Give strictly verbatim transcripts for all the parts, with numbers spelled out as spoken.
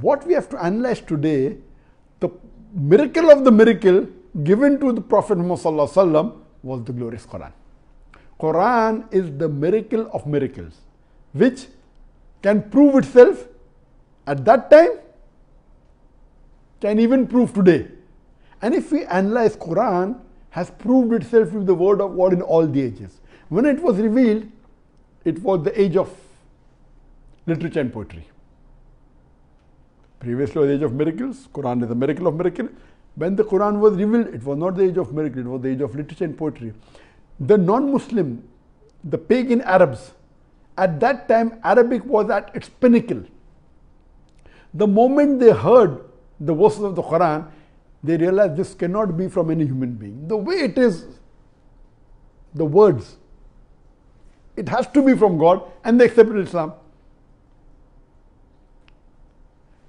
what we have to analyze today, the miracle of the miracle given to the Prophet Muhammad Sallallahu Alaihi Wasallam was the glorious Quran. Quran is the miracle of miracles, which can prove itself at that time, can even prove today. And if we analyze, Quran has proved itself with the word of God in all the ages. When it was revealed, it was the age of literature and poetry. Previously was the age of miracles. Quran is the miracle of miracle. When the Quran was revealed, it was not the age of miracle, it was the age of literature and poetry. The non-Muslim, the pagan Arabs, at that time Arabic was at its pinnacle. The moment they heard the verses of the Quran, they realized this cannot be from any human being. The way it is, the words, it has to be from God, and they accepted Islam.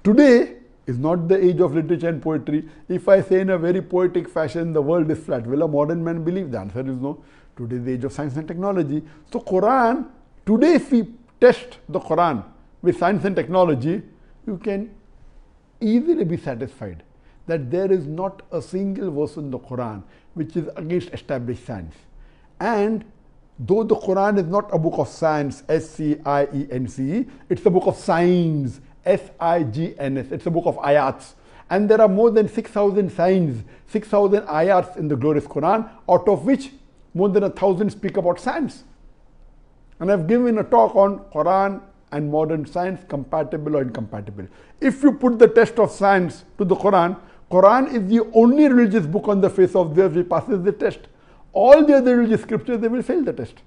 Today is not the age of literature and poetry. If I say in a very poetic fashion, the world is flat, will a modern man believe? The answer is no. Today is the age of science and technology. So Quran, today if we test the Quran with science and technology, you can easily be satisfied that there is not a single verse in the Quran which is against established science. And though the Quran is not a book of science, S C I E N C E, it's a book of signs, S I G N S, it's a book of ayats. And there are more than six thousand signs, six thousand ayats in the glorious Quran, out of which more than a thousand speak about science. And I've given a talk on Quran and modern science, compatible or incompatible. If you put the test of science to the Quran, Quran is the only religious book on the face of the earth which passes the test. All the other religious scriptures, they will fail the test.